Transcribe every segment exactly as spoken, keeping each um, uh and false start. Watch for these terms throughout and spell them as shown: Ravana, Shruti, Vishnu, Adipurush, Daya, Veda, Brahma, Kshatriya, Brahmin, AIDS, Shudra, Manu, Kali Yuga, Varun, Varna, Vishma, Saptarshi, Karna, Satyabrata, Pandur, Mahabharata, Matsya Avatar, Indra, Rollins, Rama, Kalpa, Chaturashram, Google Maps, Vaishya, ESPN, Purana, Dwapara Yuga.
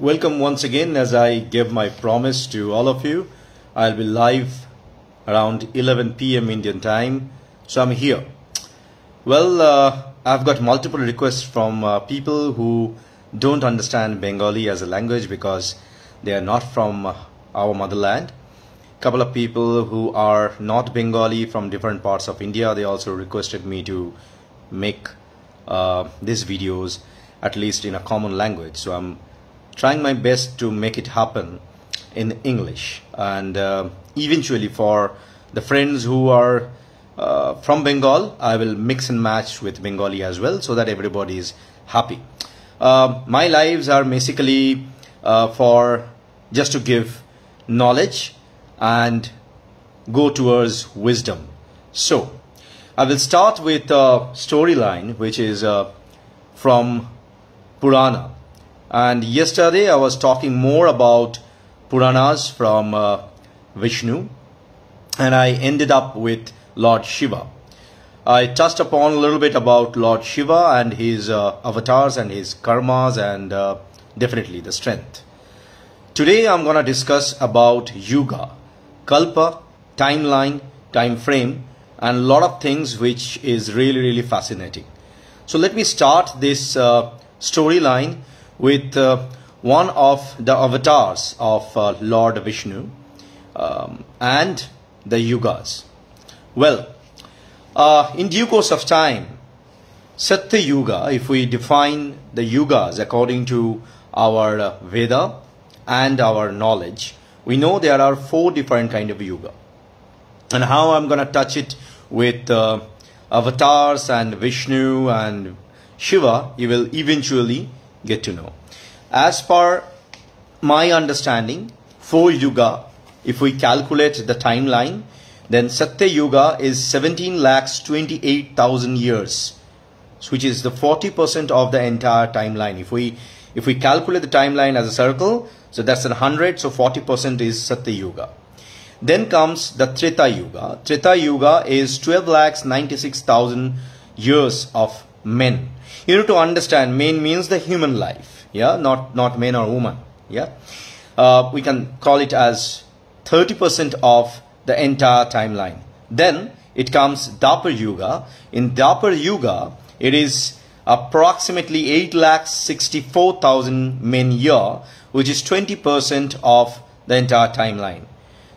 Welcome once again. As I gave my promise to all of you, I'll be live around eleven p m Indian time, so I'm here. Well, uh, I've got multiple requests from uh, people who don't understand Bengali as a language because they are not from uh, our motherland. Couple of people who are not Bengali from different parts of India, they also requested me to make uh, these videos at least in a common language. So I'm trying my best to make it happen in English, and uh, eventually for the friends who are uh, from Bengal, I will mix and match with Bengali as well, so that everybody is happy. Uh, my lives are basically uh, for just to give knowledge and go towards wisdom. So I will start with a storyline which is uh, from Purana, and yesterday I was talking more about Puranas from uh, Vishnu, and I ended up with Lord Shiva. I touched upon a little bit about Lord Shiva and his uh, avatars and his karmas and uh, definitely the strength. Today I'm gonna discuss about Yuga, Kalpa, timeline, time frame, and a lot of things which is really really fascinating. So let me start this uh, storyline with uh, one of the avatars of uh, Lord Vishnu um, and the Yugas. Well, uh, in due course of time, Satya Yuga, if we define the Yugas according to our uh, Veda and our knowledge, we know there are four different kind of Yuga, and how I'm gonna touch it with uh, avatars and Vishnu and Shiva, you will eventually get to know. As per my understanding, for Yuga, if we calculate the timeline, then Satya Yuga is seventeen lakhs twenty-eight thousand years, which is the forty percent of the entire timeline. If we if we calculate the timeline as a circle, so that's a hundred, so forty percent is Satya Yuga. Then comes the Treta Yuga. Treta Yuga is twelve lakhs ninety-six thousand years of men. You need to understand, men means the human life, yeah, not not men or woman, yeah. Uh, we can call it as thirty percent of the entire timeline. Then it comes Dwapara Yuga. In Dwapara Yuga, it is approximately eight lakhs sixty-four thousand men year, which is twenty percent of the entire timeline.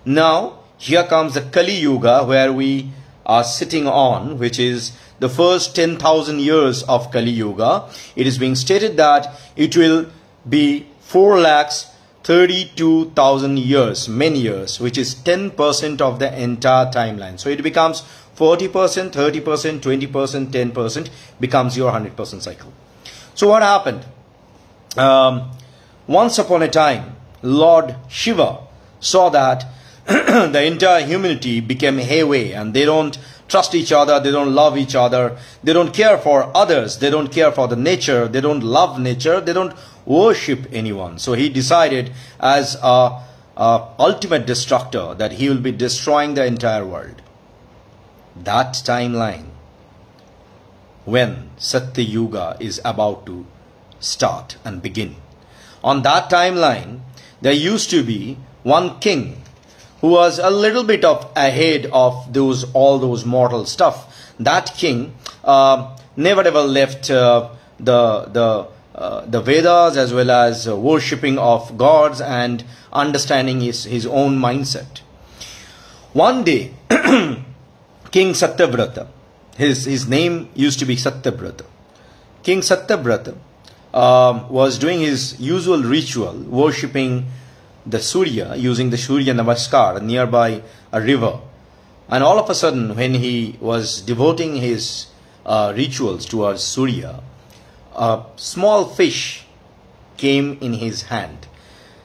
Now here comes the Kali Yuga, where we are sitting on, which is the first ten thousand years of Kali Yuga. It is being stated that it will be four lakhs thirty-two thousand years, many years, which is ten percent of the entire timeline. So it becomes forty percent, thirty percent, twenty percent, ten percent, becomes your one hundred percent cycle. So what happened? Um, once upon a time, Lord Shiva saw that the entire humanity became haywire, and they don't trust each other, they don't love each other, they don't care for others, they don't care for the nature, they don't love nature, they don't worship anyone. So he decided, as a, a ultimate destructor, that he will be destroying the entire world. That timeline, when Satya Yuga is about to start and begin, on that timeline there used to be one king who was a little bit of ahead of those all those mortal stuff. That king uh, never ever left uh, the the uh, the Vedas, as well as uh, worshipping of gods and understanding his his own mindset. One day, King Satyabrata, his his name used to be Satyabrata. King Satyabrata uh, was doing his usual ritual, worshipping the Surya, using the Surya Namaskar nearby a river. And all of a sudden, when he was devoting his uh, rituals towards Surya, a small fish came in his hand,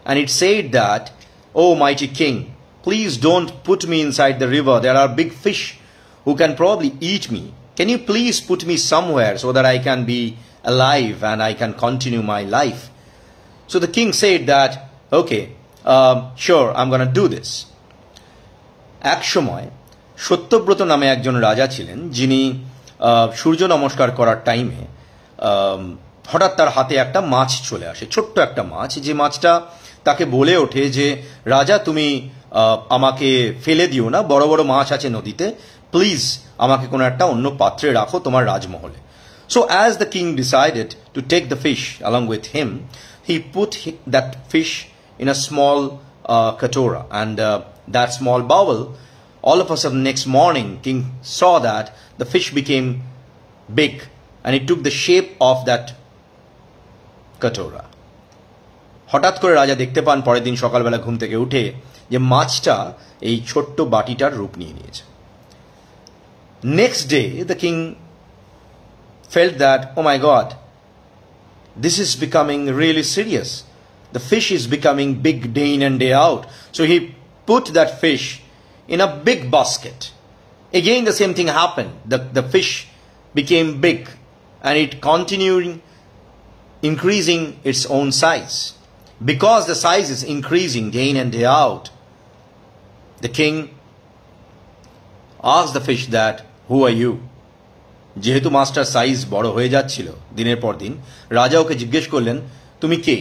and it said that, "Oh mighty king, please don't put me inside the river. There are big fish who can probably eat me. Can you please put me somewhere so that I can be alive and I can continue my life?" So the king said that, "Okay, Uh, sure, I'm gonna do this." এক সময় সত্যব্রত নামে একজন রাজা ছিলেন, যিনি সূর্য নমস্কার করার টাইমে হঠাৎ তার হাতে একটা মাছ চলে আসে, ছোট্ট একটা মাছ, যে মাছটা তাকে বলে ওঠে যে রাজা তুমি আমাকে ফেলে দিও না, বড় বড় মাছ আছে নদীতে, প্লিজ আমাকে কোনো একটা অন্য পাত্রে রাখো তোমার রাজমহলে। So as the king decided to take the fish along with him, he put that fish in a small katora and that small bowl. All of a sudden, next morning, king saw that the fish became big and it took the shape of that katora. হঠাৎ করে রাজা দেখতে পান পরের দিন সকালবেলা ঘুম থেকে উঠে যে মাছটা এই ছোট্ট বাটিটার রূপ নিয়ে নিয়েছে। Next day, the king felt that, oh my God, this is becoming really serious. The fish is becoming big day in and day out. So he put that fish in a big basket. Again the same thing happened. The, the fish became big and it continued increasing its own size. Because the size is increasing day in and day out, the king asked the fish that, who are you? যেহেতু মাছটার size বড় হয়ে যাচ্ছিল দিনের পর দিন, রাজা ওকে জিজ্ঞেস করলেন তুমি কে?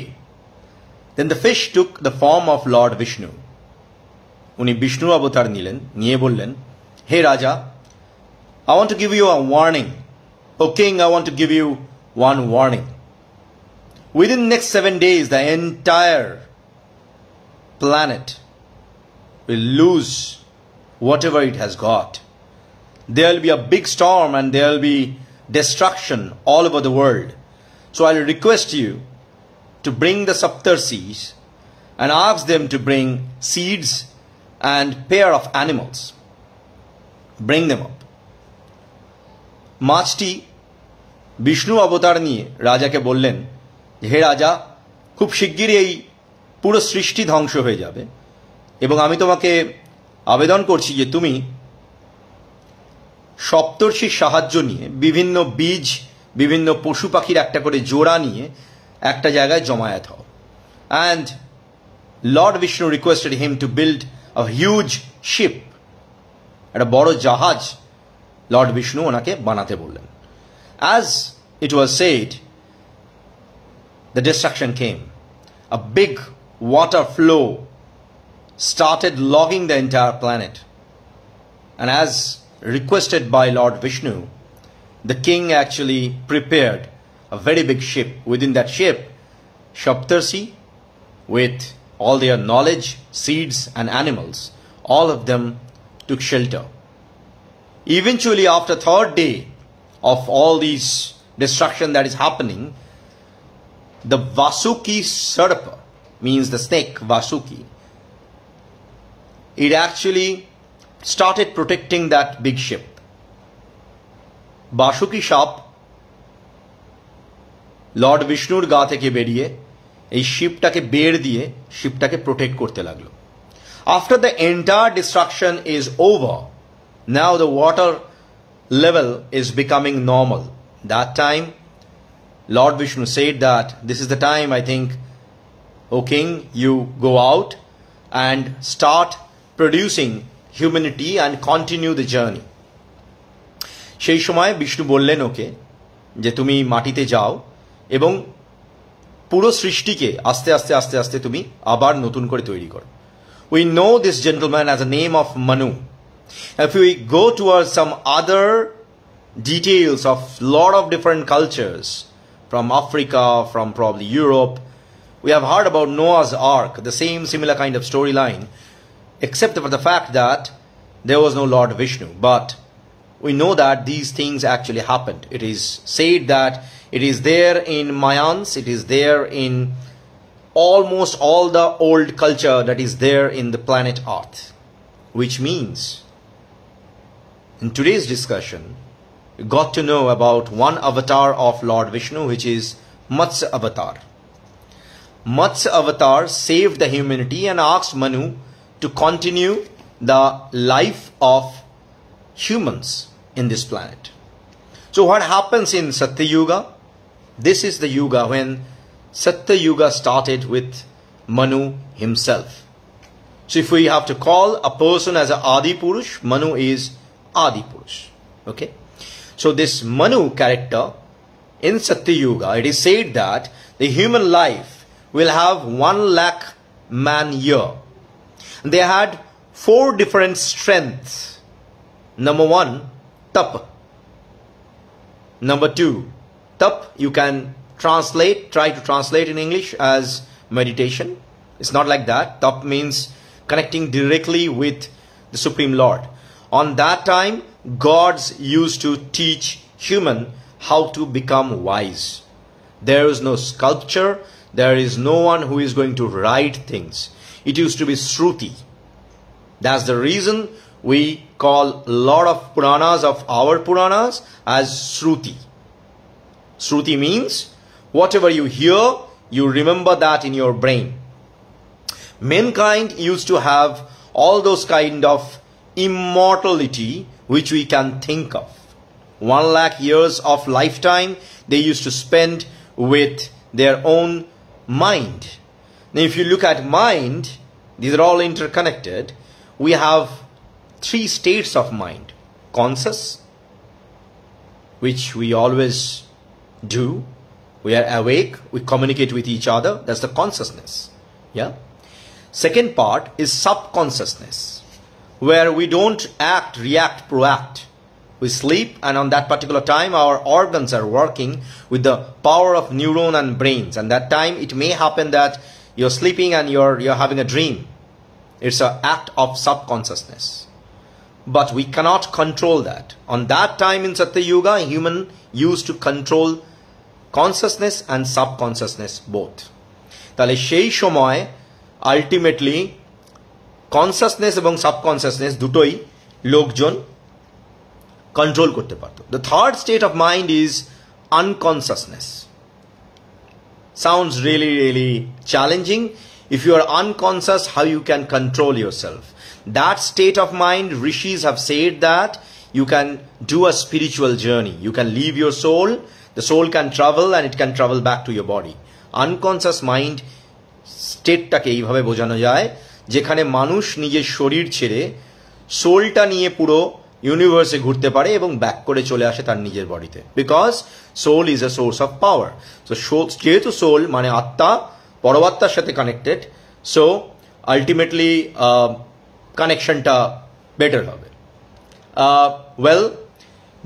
Then the fish took the form of Lord Vishnu. উনি বিষ্ণু অবতার নিলেন, নিয়ে বললেন হে রাজা, I want to give you a warning. O king, I want to give you one warning. Within next seven days the entire planet will lose whatever it has got. There will be a big storm and there will be destruction all over the world. So I will request you to bring the Saptarishis and ask them to bring seeds and pair of animals. Bring them up. মাছটি বিষ্ণু অবতার নিয়ে রাজাকে বললেন হে রাজা, খুব শিগগিরই এই পুরো সৃষ্টি ধ্বংস হয়ে যাবে এবং আমি তোমাকে আবেদন করছি যে তুমি সপ্তর্ষির সাহায্য নিয়ে বিভিন্ন বীজ, বিভিন্ন পশু পাখির একটা করে জোড়া নিয়ে একটা জায়গায় জমায়েত হও। And Lord Vishnu requested him to build a huge ship, একটা বড় জাহাজ লর্ড বিষ্ণু ওনাকে বানাতে বললেন। As it was said, the destruction came. A big water flow started logging the entire planet. And as requested by Lord Vishnu, the king actually prepared a very big ship. Within that ship, Saptarshi with all their knowledge, seeds and animals, all of them took shelter. Eventually, after third day of all these destruction that is happening, the Vasuki Sarpa, means the snake Vasuki, it actually started protecting that big ship. Vasuki Sharp, Lord Vishnur Gathe ke bediye, এই শিপটাকে বেড় দিয়ে শিপটাকে protect করতে লাগলো। After the entire distraction is over, now the water level is becoming normal. That time Lord Vishnu said that this is the time I think, O king, you go out and start producing humanity and continue the journey. সেই সময় বিষ্ণু বললেন ওকে যে তুমি মাটিতে যাও এবং পুরো সৃষ্টিকে আস্তে আস্তে আস্তে আস্তে তুমি আবার নতুন করে তৈরি করো। We know this gentleman as a name of Manu. If you go towards some other details of lot of different cultures from Africa, from probably Europe, we have heard about Noah's ark, the same similar kind of story line, except for the fact that there was no lord Vishnu. But we know that this things actually happened. It is said that it is there in Mayans, it is there in almost all the old culture that is there in the planet Earth. Which means, in today's discussion, we got to know about one avatar of Lord Vishnu, which is Matsya Avatar. Matsya Avatar saved the humanity and asked Manu to continue the life of humans in this planet. So what happens in Satya Yuga? This is the Yuga when Satya Yuga started with Manu himself. So if we have to call a person as an Adipurush, Manu is Adipurush. Okay. So this Manu character in Satya Yuga, it is said that the human life will have one lakh man year. They had four different strengths. Number one, tap. Number two, tap, you can translate, try to translate in English as meditation. It's not like that. Tap means connecting directly with the Supreme Lord. On that time, gods used to teach human how to become wise. There is no sculpture. There is no one who is going to write things. It used to be Shruti. That's the reason we call a lot of Puranas of our Puranas as Shruti. Shruti means whatever you hear, you remember that in your brain. Mankind used to have all those kind of immortality which we can think of. One lakh years of lifetime they used to spend with their own mind. Now if you look at mind, these are all interconnected. We have three states of mind. Conscious, which we always do. We are awake, we communicate with each other. That's the consciousness. Yeah. Second part is subconsciousness, where we don't act, react, proact. We sleep, and on that particular time our organs are working with the power of neuron and brains, and that time it may happen that you're sleeping and you're, you're having a dream. It's an act of subconsciousness, but we cannot control that. On that time in Satya Yuga, human used to control consciousness and subconsciousness both. Tale shei shomoy ultimately consciousness ebong subconsciousness dutoi lokjon control korte parto. The third state of mind is unconsciousness. Sounds really, really challenging. If you are unconscious, how you can control yourself? That state of mind, rishis have said that you can do a spiritual journey. You can leave your soul. The soul can travel and it can travel back to your body. Unconscious mind state take eibhabe bojano jay, jekhane manush nijer shorir chhere soul ta niye puro universe e ghurte pare ebong back kore chole ashe tar nijer body te, because soul is a source of power. So jehetu soul mane atta পরমাত্মার সাথে connected, so ultimately কানেকশনটা better হবে. Well,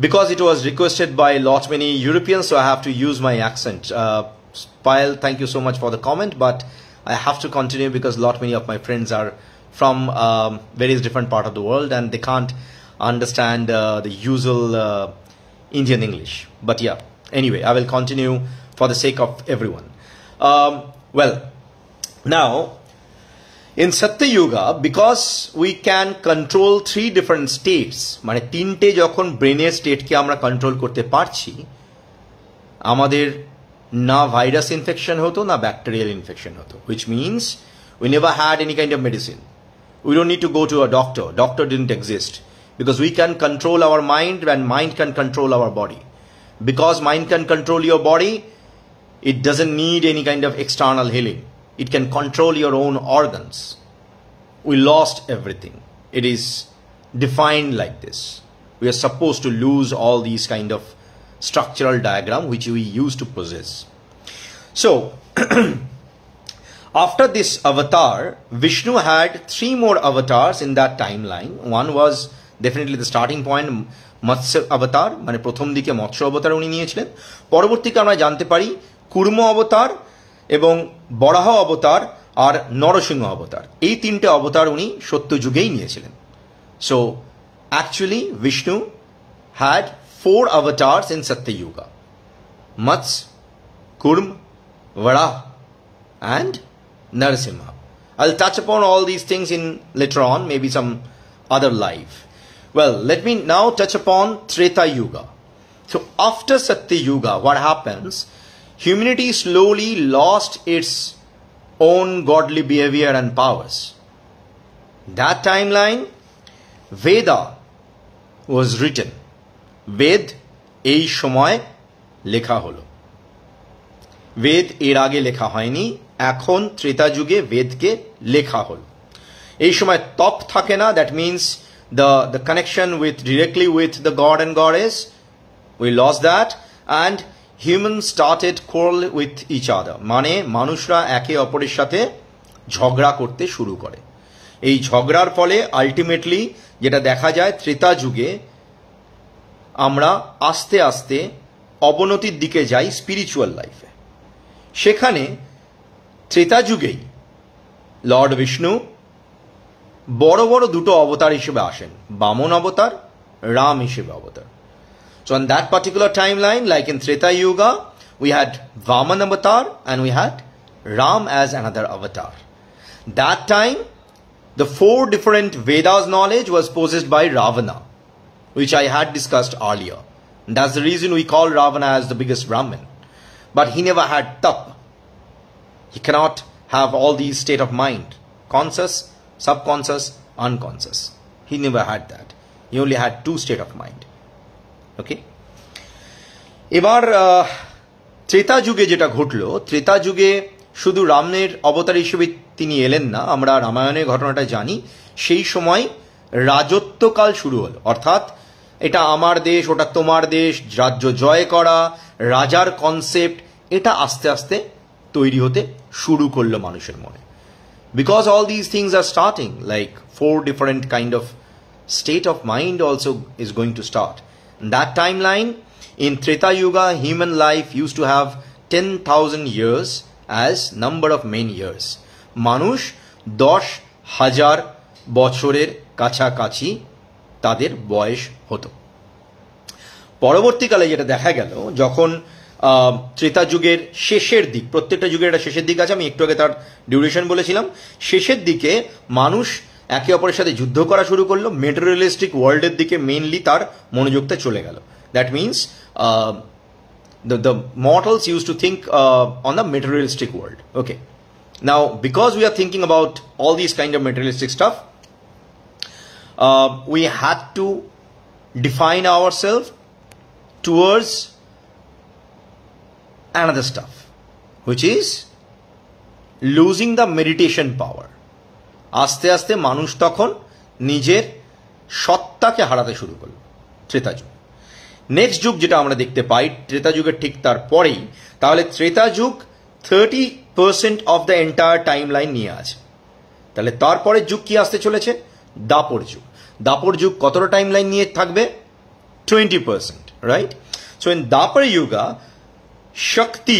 because it was requested by lot many European, so I have to use my accent. Payel, thank you so much for the comment, but I have to continue because lot many of my friends are from various different part of the world and they can't understand the usual Indian English. But yeah, anyway, I will continue for the sake of everyone. Well, now in Satya Yuga, because we can control three different states, মানে তিনটে যখন ব্রেনের স্টেটকে আমরা control করতে পারছি, আমাদের না virus infection হতো না ব্যাকটেরিয়াল ইনফেকশন হতো, which means we never had any kind of medicine. We don't need to go to a doctor. Doctor didn't exist because we can control our mind and mind can control our body. Because mind can control your body, it doesn't need any kind of external healing. It can control your own organs. We lost everything. It is defined like this. We are supposed to lose all these kind of structural diagram which we used to possess. So, after this avatar, Vishnu had three more avatars in that timeline. One was definitely the starting point, Matsya Avatar, mane prothom dike Matsya Avatar uni niyechilen. Porobortite amra jante pari Kurma অবতার এবং বরাহ অবতার আর নরসিংহ অবতার, এই তিনটে অবতার উনি সত্য যুগেই নিয়েছিলেন. So actually Vishnu had four avatars in Satya Yuga, Matsya, Kurma, Varaha and Narasimha. I'll touch upon all these things in later on, maybe some other life. Well, let me now touch upon Treta Yuga. So after Satya Yuga, what happens? Humanity slowly lost its own godly behavior and powers. That timeline, Veda was written. Ved ei shomoy lekha holo. Ved er age lekha hoyni. Ekhon Treta Juge Ved ke lekha holo. Ei shomoy top thake na. That means the the connection with directly with the god and goddess. We lost that, and human started quarrel with each other, মানে মানুষরা একে অপরের সাথে ঝগড়া করতে শুরু করে। এই ঝগড়ার ফলে আলটিমেটলি যেটা দেখা যায়, ত্রেতা যুগে আমরা আস্তে আস্তে অবনতির দিকে যাই স্পিরিচুয়াল লাইফে। সেখানে ত্রেতা যুগেই লর্ড বিষ্ণু বড় বড় দুটো অবতার হিসেবে আসেন, বামন অবতার, রাম হিসেবে অবতার। So on that particular timeline, like in Treta Yuga, we had Vaman Avatar and we had Ram as another avatar. That time, the four different Vedas knowledge was possessed by Ravana, which I had discussed earlier. And that's the reason we call Ravana as the biggest Brahmin. But he never had tap. He cannot have all these state of mind, conscious, subconscious, unconscious. He never had that. He only had two state of mind. ওকে, এবার ত্রেতা যুগে যেটা ঘটল, ত্রেতা যুগে শুধু রামের অবতার হিসেবে তিনি এলেন না, আমরা রামায়ণের ঘটনাটা জানি। সেই সময় রাজত্বকাল শুরু হল, অর্থাৎ এটা আমার দেশ, ওটা তোমার দেশ, রাজ্য জয় করা, রাজার কনসেপ্ট, এটা আস্তে আস্তে তৈরি হতে শুরু করলো মানুষের মনে। Because all this things are starting, like four different kind of state of mind also is going to start. That timeline, in Treta Yuga, human life used to have ten thousand years as number of main years. Manush dosh hajar bochorer kachakachi tader boyesh hoto. পরবর্তীকালে যেটা দেখা গেল, যখন ত্রেতা যুগের শেষের দিক, প্রত্যেকটা যুগের একটা শেষের দিক আছে, আমি একটু আগে তার ডিউরেশন বলেছিলাম, শেষের দিকে মানুষ একে অপরের সাথে যুদ্ধ করা শুরু করলো। মেটেরিয়ালিস্টিক ওয়ার্ল্ডের দিকে মেইনলি তার মনোযোগটা চলে গেল। That means the the mortals use to think on the materialistic world. Okay, now because we are thinking about all this kind of materialistic stuff, we had to define our self towards another stuff, which is losing the meditation power. আস্তে আস্তে মানুষ তখন নিজের সত্তাকে হারাতে শুরু করল ত্রেতা যুগ। Next যুগ যেটা আমরা দেখতে পাই ত্রেতা যুগের ঠিক তারপরেই, তাহলে Treta Yuga thirty percent of the entire time line নিয়ে আছে। তাহলে তারপরের যুগ কি আসতে চলেছে? দ্বাপর যুগ। দ্বাপর যুগ কতটা টাইম লাইন নিয়ে থাকবে? Twenty percent, right? So in Dwapar Yuga shakti,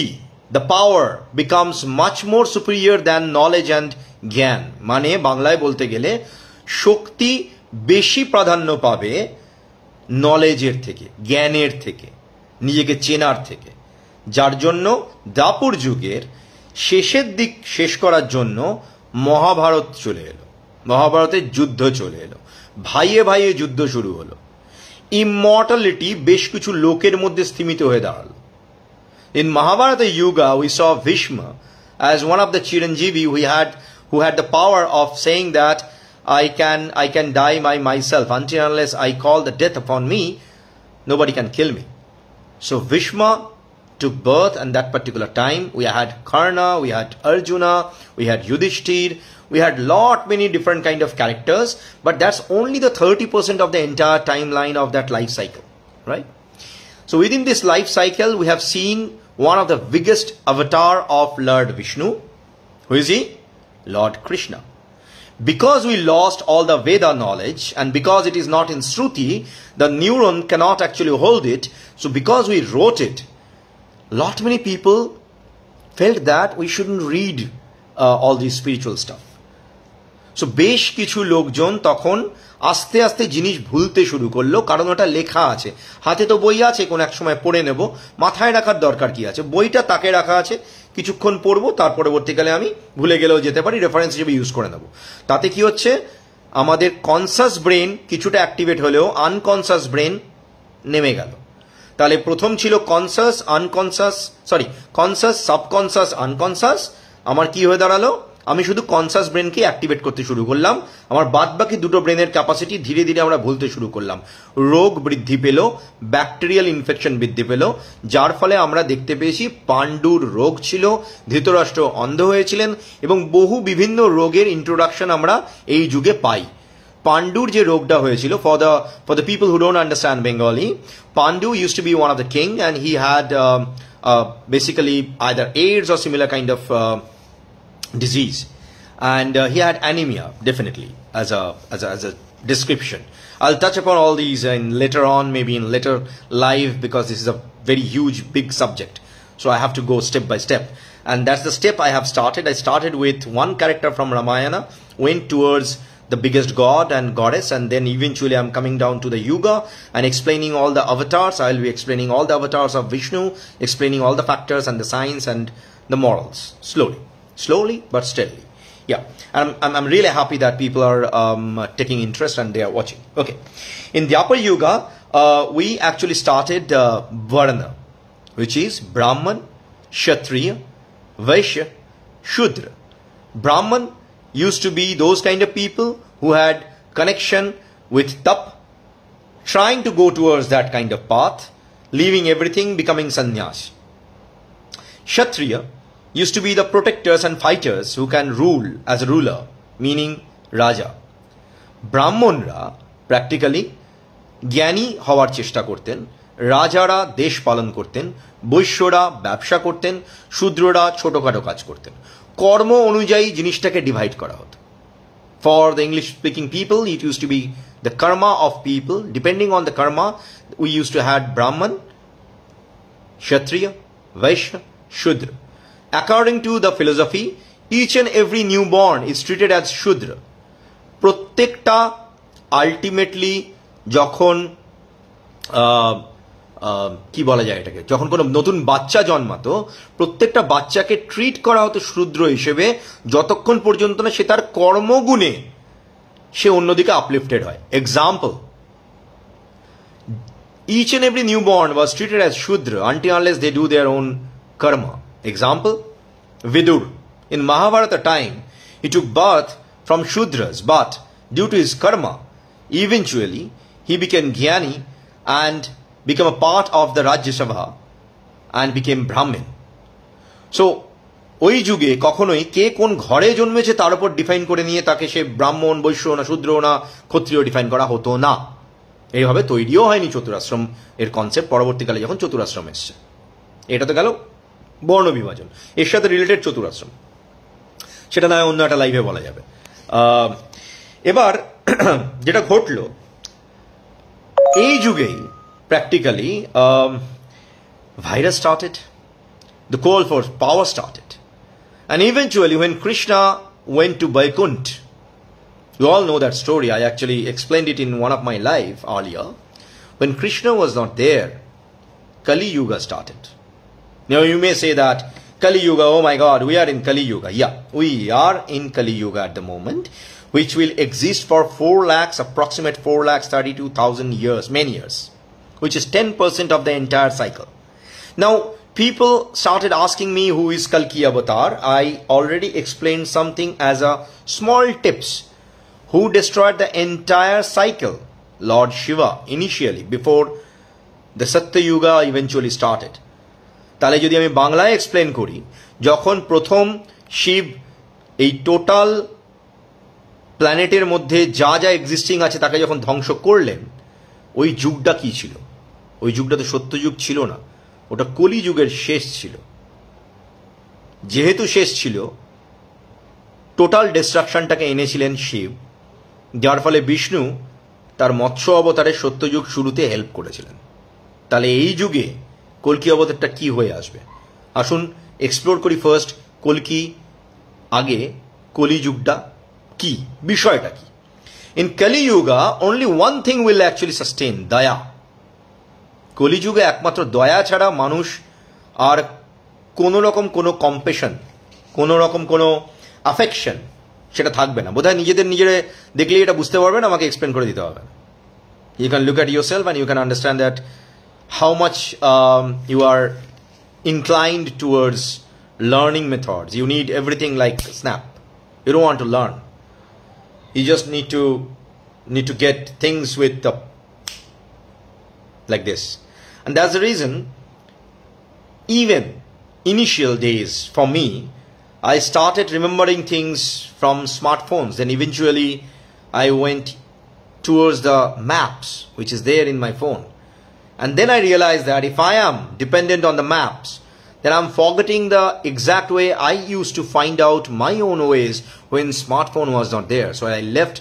the power becomes much more superior than knowledge and gyan. মানে বাংলায় বলতে গেলে শক্তি বেশি প্রাধান্য পাবে নলেজের থেকে, জ্ঞানের থেকে, নিজেকে চেনার থেকে। যার জন্য দ্বাপর যুগের শেষের দিক শেষ করার জন্য মহাভারত চলে এলো, মহাভারতের যুদ্ধ চলে এলো, ভাইয়ে ভাইয়ে যুদ্ধ শুরু হলো। ইমর্টালিটি বেশ কিছু লোকের মধ্যে স্থিমিত হয়ে দাঁড়ালো। In Mahabharata Yuga we saw Bhishma as one of the Chiranjeevi we had who had the power of saying that I can I can die by myself, until unless I call the death upon me, nobody can kill me. So Vishma took birth, and that particular time we had Karna, we had Arjuna, we had Yudhishthir, we had lot many different kind of characters, but that's only the thirty percent of the entire timeline of that life cycle, right? So within this life cycle, we have seen one of the biggest avatar of Lord Vishnu. Who is he? Lord Krishna. Because we lost all the Veda knowledge and because it is not in Shruti, the neuron cannot actually hold it. So because we wrote it, lot many people felt that we shouldn't read uh, all these spiritual stuff. So besh kichu lokjon tokhon আস্তে আস্তে জিনিস ভুলতে শুরু করলো, কারণ ওটা লেখা আছে, হাতে তো বই আছে, কোন এক সময় পড়ে নেব, মাথায় রাখার দরকার কি আছে? বইটা তাকে রাখা আছে, কিছুক্ষণ পড়বো, তার পরবর্তীকালে আমি ভুলে গেলেও যেতে পারি, রেফারেন্স হিসেবে ইউজ করে নেব। তাতে কি হচ্ছে, আমাদের কনসাস ব্রেন কিছুটা অ্যাক্টিভেট হলেও আনকনসাস ব্রেন নেমে গেল। তাহলে প্রথম ছিল conscious unconscious, sorry conscious subconscious unconscious, আমার কি হয়ে দাঁড়ালো, আমি শুধু কনসাস ব্রেনকে অ্যাক্টিভেট করতে শুরু করলাম, আমার বাদ বাকি দুটো ব্রেনের ক্যাপাসিটি ধীরে ধীরে আমরা ভুলতে শুরু করলাম। রোগ বৃদ্ধি পেল, ব্যাকটেরিয়াল ইনফেকশন বৃদ্ধি পেল, যার ফলে আমরা দেখতে পেয়েছি পাণ্ডুর রোগ ছিল, ধৃতরাষ্ট্র অন্ধ হয়েছিলেন, এবং বহু বিভিন্ন রোগের ইন্ট্রোডাকশন আমরা এই যুগে পাই। Pandur je rogda hoyechilo, for the for the people who don't understand Bengali, Pandu used to be one of the king, and he had uh, uh, basically either AIDS or similar kind of uh, disease, and uh, he had anemia definitely as a as a, as a description. I'll touch upon all these in later on, maybe in later live, because this is a very huge big subject. So I have to go step by step, and that's the step I have started. I started with one character from Ramayana, went towards the biggest god and goddess, and then eventually I'm coming down to the Yuga and explaining all the avatars. I'll be explaining all the avatars of Vishnu, explaining all the factors and the science and the morals, slowly, slowly but steadily. Yeah, I'm, I'm, I'm really happy that people are um, taking interest and they are watching. Okay, in the Upper Yuga, uh, we actually started uh, Varna, which is Brahman, Kshatriya, Vaishya, Shudra. Brahman used to be those kind of people who had connection with tap, trying to go towards that kind of path, leaving everything, becoming sannyas. Kshatriya used to be the protectors and fighters who can rule as a ruler, meaning Raja. Brahmonra practically Gyani Hawar Cheshta Korten, Rajara Desh Palan Korten, Vaishyara Byabsha Korten, Shudrara Choto Kato Kaj Korten. Kormo Onujai Jinistake divide kora hoto. For the English speaking people, it used to be the karma of people. Depending on the karma, we used to have Brahman, Kshatriya, Vaishya, Shudra. According to the philosophy, each and every newborn is treated as Shudra. Prottekta ultimately jokhon ki bola jay etake, jokhon kono notun bachcha jonmato, prottekta bachcha ke treat kora hoto Shudra hishebe, jotokkhon porjonto na she tar kormo gune she onno dike uplifted hoy. Example, each and every newborn was treated as Shudra until unless they do their own karma. Example, Vidur. In Mahabharata time, he took birth from Shudras, but due to his karma, eventually he became Gyani and became a part of the Rajya Sabha and became Brahmin. So, oi juge kokhonoi ke kon ghore jonmeche tar upor define kore niye take she Brahmon, Vaishya na, Shudra na, Kshatriya define kora hoto na. Ei bhabe toiriyo hoyni Chaturashram er concept porobortikale jokhon Chaturashram esche. Eta to gelo Borno Vivajan. It's related to Chaturashram. Shetana on not alive. Uh, Ever did a hotlo. Ajuge practically um, virus started, the call for power started, and eventually when Krishna went to Vaikunt, you all know that story. I actually explained it in one of my live earlier. When Krishna was not there, Kali Yuga started. Now you may say that Kali Yuga, oh my God, we are in Kali Yuga. Yeah, we are in Kali Yuga at the moment, which will exist for four lakhs, approximate four lakhs thirty-two thousand years, many years, which is ten percent of the entire cycle. Now, people started asking me who is Kalki Avatar. I already explained something as a small tips. Who destroyed the entire cycle? Lord Shiva, initially, before the Satya Yuga eventually started. তাহলে যদি আমি বাংলায় explain করি, যখন প্রথম শিব এই total প্ল্যানেটের মধ্যে যা যা এক্সিস্টিং আছে তাকে যখন ধ্বংস করলেন, ওই যুগটা কি ছিল? ওই যুগটা তো সত্য যুগ ছিল না, ওটা কলি যুগের শেষ ছিল। যেহেতু শেষ ছিল, টোটাল ডিস্ট্রাকশনটাকে এনেছিলেন শিব, যার ফলে বিষ্ণু তার মৎস্য অবতারে সত্য যুগ শুরুতে হেল্প করেছিলেন। তাহলে এই যুগে Kalki Avatarta ki hoye ashbe, ashun explore kori first Kalki age Kali Yugda ki bishoyta ki. In Kali Yuga only one thing will actually sustain, Daya. Kali Yuga ekmatro Daya chhara manush ar kono rokom kono compassion, kono rokom kono affection seta thakbe na. Bodhai nijeder nijere dekhle eta bujhte parben, amake explain kore dite hobe. You can look at yourself and you can understand that how much um, you are inclined towards learning methods. You need everything like snap. You don't want to learn. You just need to need to get things with the like this. And that's the reason even initial days for me, I started remembering things from smartphones. Then eventually I went towards the maps which is there in my phone. And then I realized that if I am dependent on the maps, then I'm forgetting the exact way I used to find out my own ways when smartphone was not there. So I left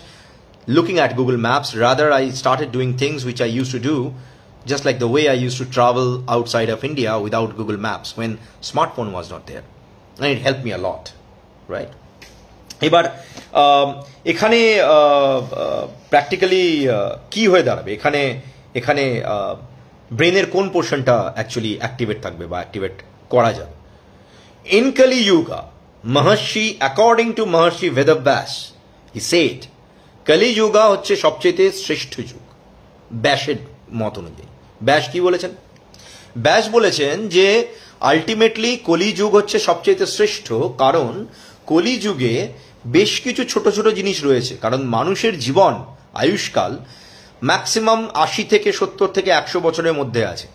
looking at Google Maps. Rather, I started doing things which I used to do, just like the way I used to travel outside of India without Google Maps when smartphone was not there. And it helped me a lot, right? এবার এখানে practically কি হয়ে দাঁড়াবে, এখানে এখানে ব্রেনের কোন পোর্শনটা অ্যাকচুয়ালি অ্যাক্টিভেট থাকবে বা অ্যাক্টিভেট করা যাবে? In Kali Yuga Maharshi, according to Maharshi Vedvyas, he said Kali Yuga হচ্ছে সবচেয়ে শ্রেষ্ঠ যুগ। ব্যাসের মত অনুযায়ী ব্যাস কি বলেছেন? ব্যাস বলেছেন যে আলটিমেটলি কলি যুগ হচ্ছে সবচেয়ে শ্রেষ্ঠ, কারণ কলি যুগে বেশ কিছু ছোট ছোট জিনিস রয়েছে। কারণ মানুষের জীবন আয়ুষ্কাল ম্যাক্সিমাম আশি থেকে সত্তর থেকে একশো বছরের মধ্যে আছে।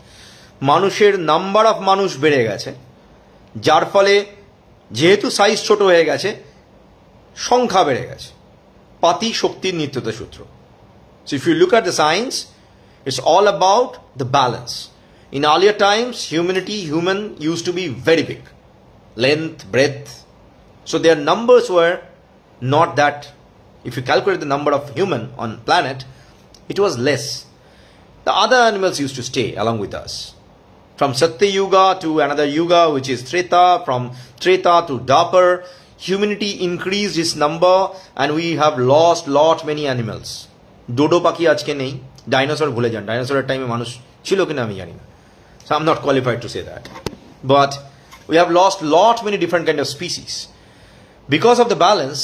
মানুষের নাম্বার অফ মানুষ বেড়ে গেছে, যার ফলে যেহেতু সাইজ ছোট হয়ে গেছে সংখ্যা বেড়ে গেছে। পাতি শক্তির নিত্যতা সূত্র। So if you look at the science, it's all about the balance. In earlier times humanity human use to be very big, length breadth, so their numbers were not that. If you calculate the number of human on planet, it was less. The other animals used to stay along with us. From Satya Yuga to another Yuga, which is Treta, from Treta to Dwapara, humanity increased its number and we have lost lot many animals. Dodo paki ajke nei, dinosaur bhule jan. Dinosaur at time e manush chilo kina ami jani na, so I'm not qualified to say that. But we have lost lot many different kind of species. Because of the balance,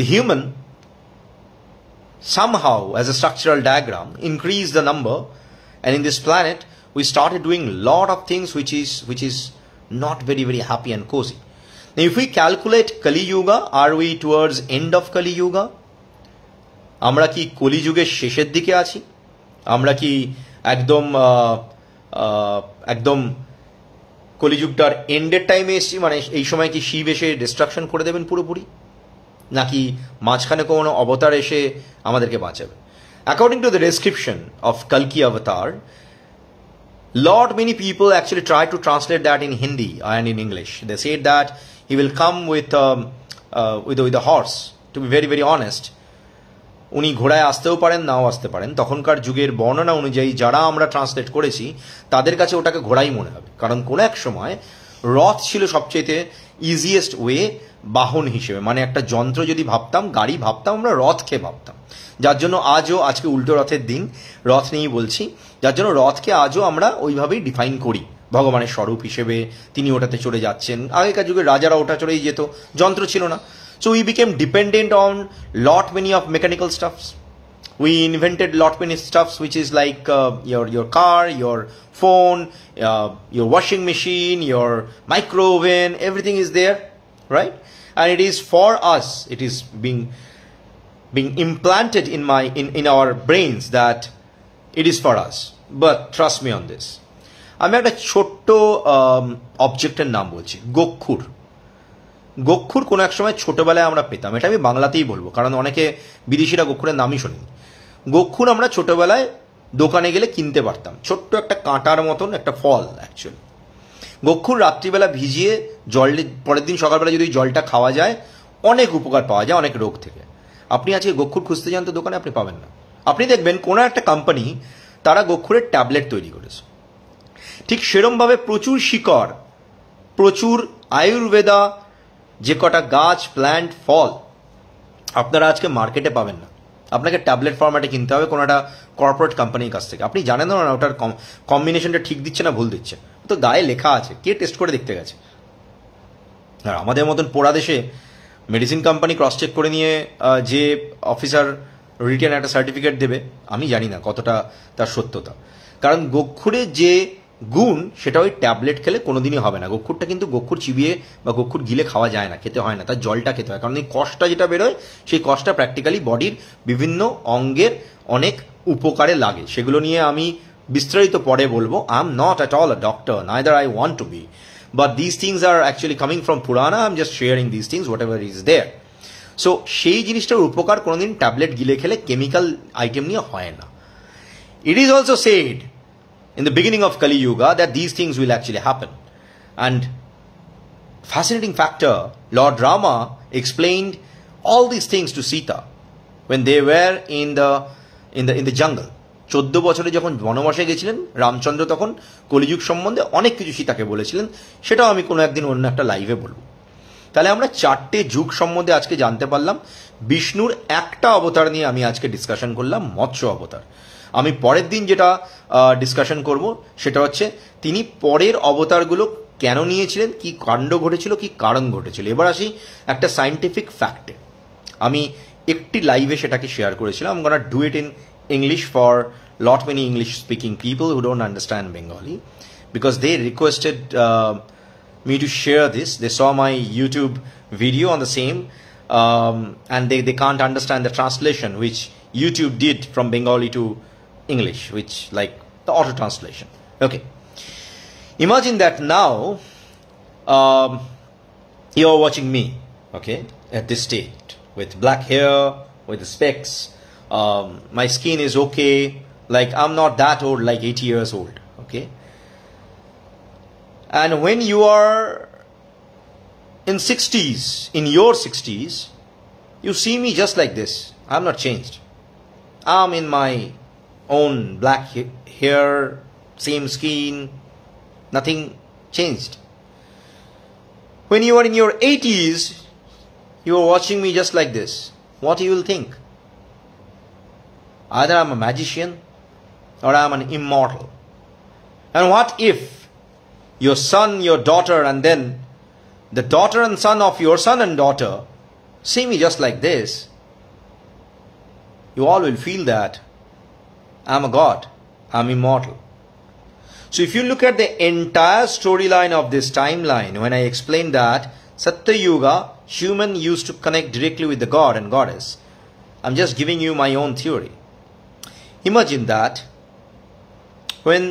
the human somehow as a structural diagram increased the number, and in this planet we started doing lot of things which is which is not very very happy and cozy. Now if we calculate Kali Yuga, are we towards end of Kali Yuga? Amra ki Kali Yuger shesher dike achi? Amra ki ekdom ekdom কলিযুগটার এন্ডের টাইমে এসছি, মানে এই সময় কি শিব এসে distraction করে দেবেন পুরোপুরি, নাকি মাঝখানে কোনো অবতার এসে আমাদেরকে বাঁচাবে? According to the description of কালকি অবতার, lot many people actually try to translate that in Hindi and in English. They said that he will come with with with a horse. To be very very honest, উনি ঘোড়ায় আসতেও পারেন, নাও আসতে পারেন। তখনকার যুগের বর্ণনা অনুযায়ী যারা আমরা ট্রান্সলেট করেছি তাদের কাছে ওটাকে ঘোড়াই মনে হবে, কারণ কোনো এক সময় রথ ছিল সবচেয়ে ইজিয়েস্ট ওয়ে বাহন হিসেবে, মানে একটা যন্ত্র যদি ভাবতাম, গাড়ি ভাবতাম, আমরা রথকে ভাবতাম। যার জন্য আজও, আজকে উল্টো রথের দিন, রথ নিয়েই বলছি, যার জন্য রথকে আজও আমরা ওইভাবেই ডিফাইন করি ভগবানের স্বরূপ হিসেবে। তিনি ওটাতে চড়ে যাচ্ছেন, আগেকার যুগে রাজারা ওটা চড়েই যেত, যন্ত্র ছিল না। So we became dependent on lot many of mechanical stuffs. We invented lot many stuffs which is like uh, your your car, your phone, uh, your washing machine, your microwave oven. Everything is there, right? And it is for us. It is being being implanted in my in in our brains that it is for us. But trust me on this. আমি একটা ছোট্ট অবজেক্টের নাম বলছি, গোক্ষুর। গোক্ষুর কোনো এক সময় ছোটোবেলায় আমরা পেতাম, এটা আমি বাংলাতেই বলবো কারণ অনেকে বিদেশিরা গোক্ষুরের নামই শোনেনি। গোক্ষুর আমরা ছোটোবেলায় দোকানে গেলে কিনতে পারতাম, ছোট্ট একটা কাঁটার মতন একটা ফল অ্যাকচুয়ালি। গোক্ষুর রাত্রিবেলা ভিজিয়ে জলে, পরের দিন সকালবেলা যদি জলটা খাওয়া যায় অনেক উপকার পাওয়া যায় অনেক রোগ থেকে। আপনি আজকে গোক্ষুর খুঁজতে যান তো দোকানে আপনি পাবেন না। আপনি দেখবেন কোনো একটা কোম্পানি তারা গোক্ষুরের ট্যাবলেট তৈরি করেছে। ঠিক সেরমভাবে প্রচুর শিকড়, প্রচুর আয়ুর্বেদা, যে কটা গাছ প্ল্যান্ট ফল আপনারা আজকে মার্কেটে পাবেন না, আপনাকে ট্যাবলেট ফরম্যাটে কিনতে হবে কোনো একটা কর্পোরেট কোম্পানির কাছ থেকে। আপনি জানেন না ওটার কম্বিনেশনটা ঠিক দিচ্ছে না ভুল দিচ্ছে, তো গায়ে লেখা আছে, কে টেস্ট করে দেখতে গেছে? আর আমাদের মতন পোড়া দেশে মেডিসিন কোম্পানি ক্রস চেক করে নিয়ে যে অফিসার রিটার্ন একটা সার্টিফিকেট দেবে, আমি জানি না কতটা তার সত্যতা। কারণ গোক্ষুরের যে গুণ সেটা ওই ট্যাবলেট খেলে কোনোদিনই হবে না। গোক্ষুরটা কিন্তু, গোক্ষুর চিবিয়ে বা গোক্ষুর গিলে খাওয়া যায় না, খেতে হয় না, তার জলটা খেতে হয়, কারণ এই কষ্টটা যেটা বেরোয় সেই কষ্টটা প্র্যাকটিক্যালি বডির বিভিন্ন অঙ্গের অনেক উপকারে লাগে। সেগুলো নিয়ে আমি বিস্তারিত পরে বলবো। I am not at all a doctor, neither I want to be, but this things are actually coming from Purana. I am just sharing this things whatever is there. So সেই জিনিসটার উপকার কোনোদিন ট্যাবলেট গিলে খেলে chemical item নিয়ে হয় না। It is also said in the beginning of Kali Yuga that these things will actually happen. And fascinating factor, Lord Rama explained all these things to Sita when they were in the in the in the jungle. চোদ্দ বছরে যখন বনবাসে গেছিলেন রামচন্দ্র তখন কলিযুগ সম্বন্ধে অনেক কিছু সীতাকে বলেছিলেন, সেটাও আমি কোনো একদিন অন্য একটা লাইভে বলব। তাহলে আমরা চারটে যুগ সম্বন্ধে আজকে জানতে পারলাম। বিষ্ণুর একটা অবতার নিয়ে আমি আজকে ডিসকাশন করলাম, মৎস্য অবতার। আমি পরের দিন যেটা ডিসকাশন করব সেটা হচ্ছে তিনি পরের অবতারগুলো কেন নিয়েছিলেন, কি কাণ্ড ঘটেছিল, কি কারণ ঘটেছিল। এবার আসি একটা সায়েন্টিফিক ফ্যাক্টে। আমি একটি লাইভে সেটাকে শেয়ার করেছিলাম। I'm gonna do it in English for lot many English speaking people who don't understand Bengali, because they requested uh, me to share this. They saw my YouTube video on the same, um, and they, they can't understand the translation which YouTube did from Bengali to English, which like the auto translation. Okay, imagine that now um, you're watching me, okay, at this stage with black hair, with the specs. Um, my skin is okay, like I'm not that old, like eighty years old, okay? And when you are in sixties, in your sixties, you see me just like this. I'm not changed. I'm in my own black hair, same skin, nothing changed. When you are in your eighties, you are watching me just like this. What you will think? Either I'm a magician or I'm an immortal. And what if your son, your daughter, and then the daughter and son of your son and daughter see me just like this? You all will feel that I'm a god, I'm immortal. So if you look at the entire storyline of this timeline, when I explained that Satya Yuga, human used to connect directly with the god and goddess, I'm just giving you my own theory. Imagine that when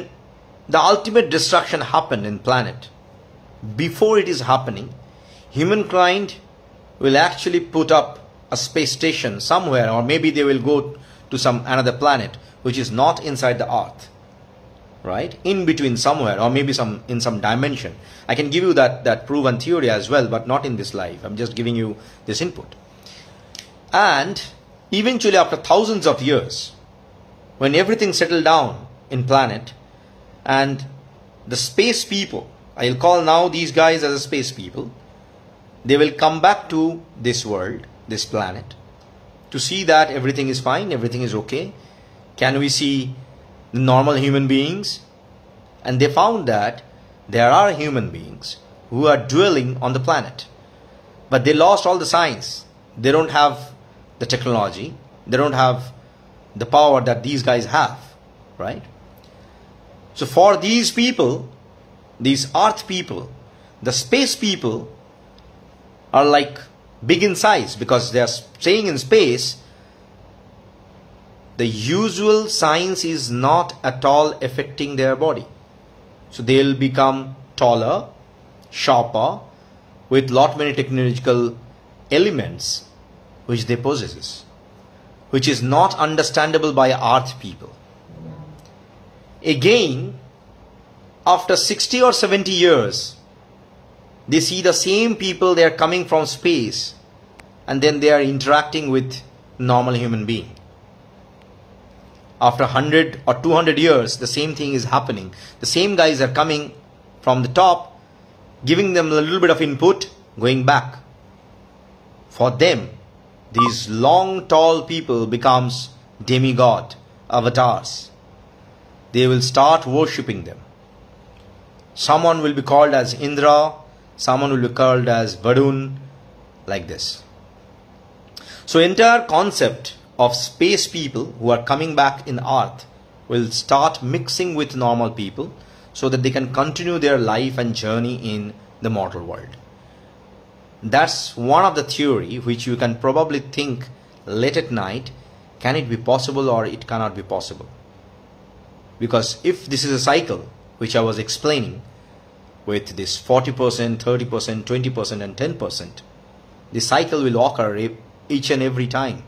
the ultimate destruction happened in planet, before it is happening, humankind will actually put up a space station somewhere, or maybe they will go to some another planet which is not inside the earth, right? In between somewhere, or maybe some in some dimension. I can give you that, that proven theory as well, but not in this live. I'm just giving you this input. And eventually after thousands of years, when everything settled down in planet, and the space people, I'll call now these guys as a space people, they will come back to this world, this planet, to see that everything is fine, everything is okay. Can we see normal human beings? And they found that there are human beings who are dwelling on the planet, but they lost all the science. They don't have the technology. They don't have the power that these guys have, right? So for these people, these earth people, the space people are like big in size because they are staying in space. The usual science is not at all affecting their body. So they'll become taller, sharper, with lot many technological elements which they possess, which is not understandable by earth people. Again, after sixty or seventy years, they see the same people, they are coming from space, and then they are interacting with normal human being. After one hundred or two hundred years, the same thing is happening. The same guys are coming from the top, giving them a little bit of input, going back. For them, these long, tall people becomes demigod, avatars. They will start worshipping them. Someone will be called as Indra, someone will be called as Varun, like this. So entire concept of space people who are coming back in earth will start mixing with normal people so that they can continue their life and journey in the mortal world. That's one of the theory which you can probably think late at night, can it be possible or it cannot be possible? Because if this is a cycle which I was explaining with this forty percent, thirty percent, twenty percent and ten percent, the cycle will occur each and every time.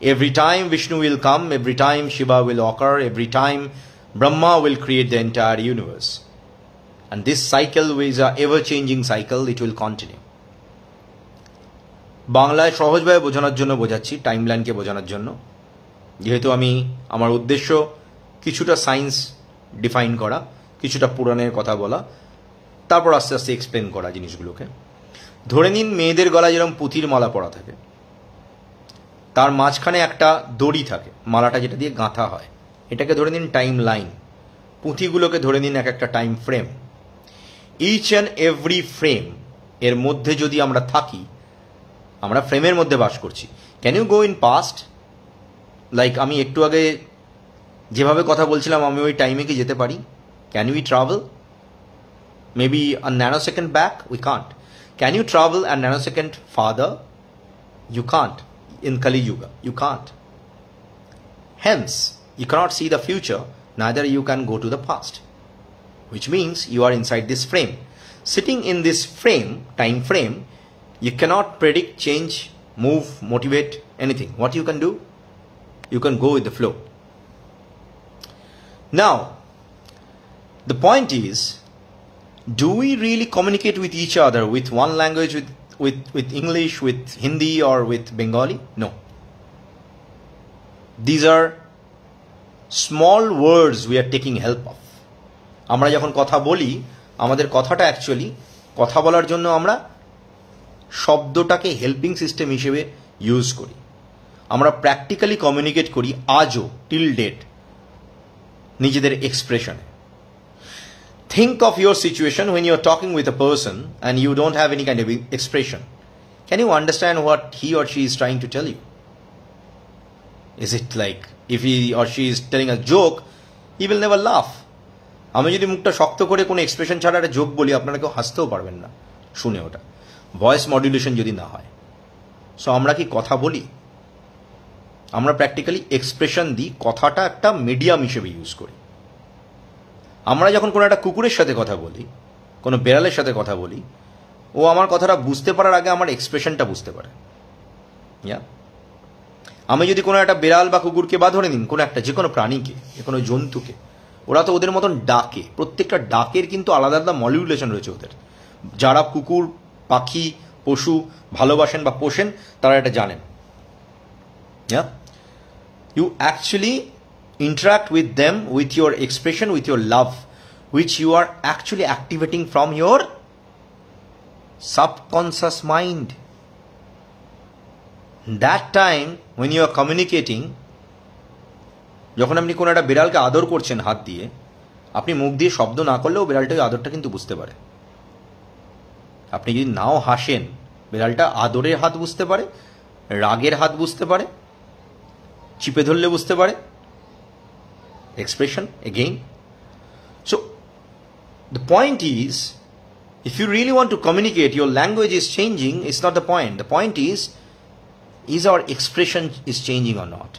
Every time Vishnu will come, every time Shiva will occur, every time Brahma will create the entire universe. And this cycle is an ever-changing cycle, it will continue. বাংলায় সহজভাবে বোঝানোর জন্য বোঝাচ্ছি, টাইমলাইনকে বোঝানোর জন্য, যেহেতু আমি আমার উদ্দেশ্য কিছুটা সায়েন্স ডিফাইন করা, কিছুটা পুরাণের কথা বলা, তারপর আস্তে আস্তে এক্সপ্লেন করা জিনিসগুলোকে। ধরে নিন মেয়েদের গলায় যেরকম পুঁথির মালা পরা থাকে, তার মাঝখানে একটা দড়ি থাকে, মালাটা যেটা দিয়ে গাঁথা হয়, এটাকে ধরে নিন টাইম লাইন, পুঁথিগুলোকে ধরে নিন এক একটা time frame. Each and every frame এর মধ্যে যদি আমরা থাকি, আমরা ফ্রেমের মধ্যে বাস করছি। Can you go in past? Like আমি একটু আগে যেভাবে কথা বলছিলাম, আমি ওই টাইমে কি যেতে পারি? Can you travel maybe a nano second back? We can't. Can you travel a nano second farther? You can't in Kali Yuga. You can't. Hence, you cannot see the future, neither you can go to the past. Which means you are inside this frame. Sitting in this frame, time frame, you cannot predict, change, move, motivate, anything. What you can do? You can go with the flow. Now, the point is, do we really communicate with each other, with one language, with With, with English, with Hindi or with Bengali? No. These are small words we are taking help of. আমরা যখন কথা বলি, আমাদের কথাটা actually কথা বলার জন্য আমরা শব্দটাকে হেল্পিং সিস্টেম হিসেবে ইউজ করি। আমরা প্র্যাকটিক্যালি কমিউনিকেট করি আজও টিল ডেট নিজেদের এক্সপ্রেশনে। Think of your situation when you are talking with a person and you don't have any kind of expression. Can you understand what he or she is trying to tell you? Is it like if he or she is telling a joke, he will never laugh. আমি যদি মুখটা শক্ত করে কোনো expression ছাড়া একটা joke বলি, আপনারা কেউ হাসতেও পারবেন না শুনে, ওটা ভয়েস মডুলেশন যদি না হয়। সো আমরা কি কথা বলি? আমরা প্র্যাকটিক্যালি এক্সপ্রেশন দিই, কথাটা একটা মিডিয়াম হিসেবে ইউজ করি। আমরা যখন কোনো একটা কুকুরের সাথে কথা বলি, কোনো বেড়ালের সাথে কথা বলি, ও আমার কথাটা বুঝতে পারার আগে আমার এক্সপ্রেশনটা বুঝতে পারে। ইয়া, আমি যদি কোনো একটা বেড়াল বা কুকুরকে, বা ধরে নিন কোনো একটা যে কোনো প্রাণীকে, যে কোনো জন্তুকে, ওরা তো ওদের মতন ডাকে, প্রত্যেকটা ডাকের কিন্তু আলাদা আলাদা মডুলেশন রয়েছে ওদের। যারা কুকুর পাখি পশু ভালোবাসেন বা পোষেন, তারা এটা জানেন। Yeah, you actually interact with them with your expression, with your love, which you are actually activating from your subconscious mind. That time when you are communicating, যখন আপনি কোনো একটা বিড়ালকে আদর করছেন হাত দিয়ে, আপনি মুখ দিয়ে শব্দ না করলেও বিড়ালটা আদরটা কিন্তু বুঝতে পারে। আপনি যদি নাও হাসেন, বিড়ালটা আদরের হাত বুঝতে পারে, রাগের হাত বুঝতে পারে, চিপে ধরলে বুঝতে পারে। Expression again. So the point is, if you really want to communicate, your language is changing. It's not the point. The point is, is our expression is changing or not?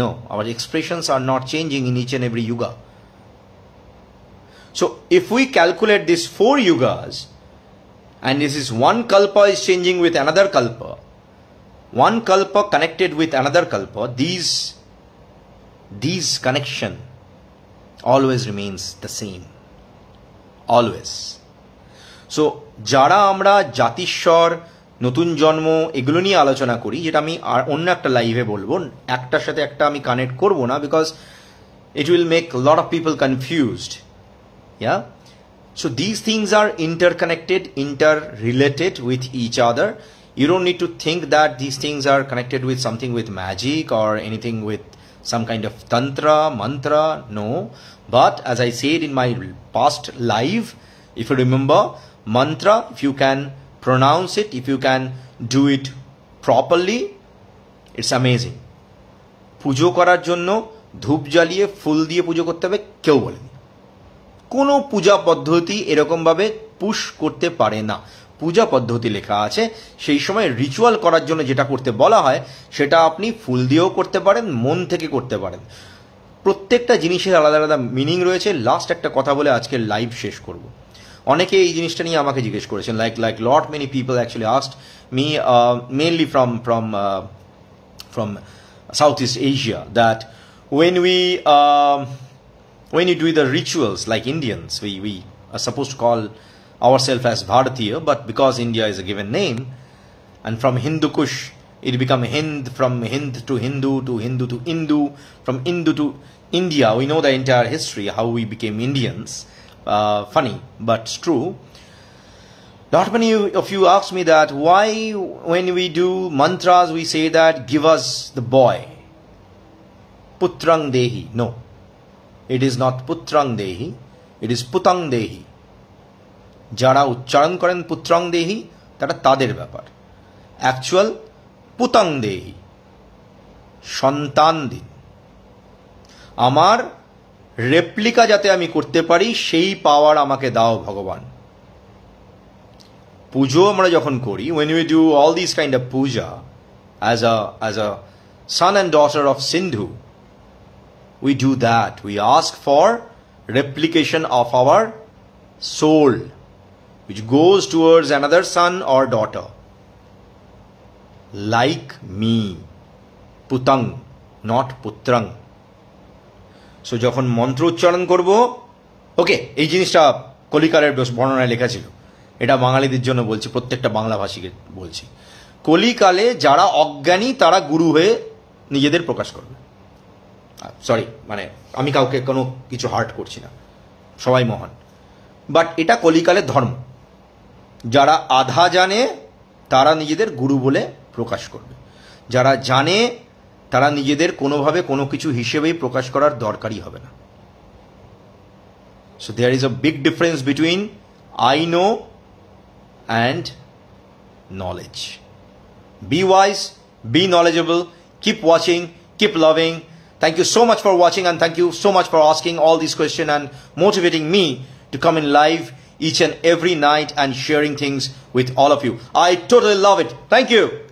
No, our expressions are not changing in each and every yuga. So if we calculate these four yugas, and this is one kalpa is changing with another kalpa, one kalpa connected with another kalpa, these These connection always remains the same. Always. So, যারা আমরা জাতিশ্বর, নতুন জন্ম, এগুলো নিয়ে আলোচনা করি, যেটা আমি আর অন্য একটা লাইভে বলবো, একটার সাথে একটা আমি কানেক্ট করবো না, because it will make lot of people confused. Yeah, so this things are interconnected, interrelated with each other. You don't need to think that this things are connected with something with magic or anything with some kind of tantra, mantra, no. But as I said in my past live, if you remember, mantra, if you can pronounce it, if you can do it properly, it's amazing. Pujo korar jonno, dhup jaliye, full diye pujo korte hobe, keu boleni. Kono puja poddhoti erokom bhabe push korte pare na. Puja পদ্ধতি লেখা আছে, সেই সময় ritual করার জন্য যেটা করতে বলা হয়, সেটা আপনি ফুল দিয়েও করতে পারেন, মন থেকে করতে পারেন। প্রত্যেকটা জিনিসের আলাদা আলাদা মিনিং রয়েছে। লাস্ট একটা কথা বলে আজকের লাইভ শেষ করব। অনেকে এই জিনিসটা নিয়ে আমাকে জিজ্ঞেস করেছেন, like like lot many people actually asked me mainly from from from south east Asia that when we when you do the rituals like Indians we we are suppose to call ourselves as Bharatiya, but because India is a given name, and from Hindu Kush it become Hind, from Hind to Hindu to Hindu to Indu, from Indu to India. We know the entire history how we became Indians. Uh, funny, but it's true. Not many of you asked me that why when we do mantras we say that give us the boy, Putrang Dehi. No, it is not Putrang Dehi. It is Putang Dehi. যারা উচ্চারণ করেন পুত্রং দেহি তারা তাদের ব্যাপার, actual পুতং দেহি সন্তান দিন, আমার রেপ্লিকা যাতে আমি করতে পারি সেই পাওয়ার আমাকে দাও ভগবান। পুজো আমরা যখন করি when we do all this kind of puja as a as a son and daughter of Sindhu we do that we ask for replication of our soul, which goes towards another son or daughter, like me, putang, not putrang. So, যখন মন্ত্র উচ্চারণ করবো, ওকে এই জিনিসটা কলিকালের বর্ণনায় লেখা ছিল, এটা বাঙালিদের জন্য বলছি, প্রত্যেকটা বাংলা ভাষীকে বলছি, কলিকালে যারা অজ্ঞানী তারা গুরু হয়ে নিজেদের প্রকাশ করবে। সরি, মানে আমি কাউকে কোনো কিছু হার্ট করছি না, সবাই মহান, বাট এটা কলিকালের ধর্ম, যারা আধা জানে তারা নিজেদের গুরু বলে প্রকাশ করবে, যারা জানে তারা নিজেদের কোনোভাবে কোনো কিছু হিসেবেই প্রকাশ করার দরকারই হবে না। So there is a big difference between I know and knowledge. Be wise, be knowledgeable, keep watching, keep loving. Thank you so much for watching and thank you so much for asking all this question and motivating me to come in live each and every night and sharing things with all of you. I totally love it. Thank you.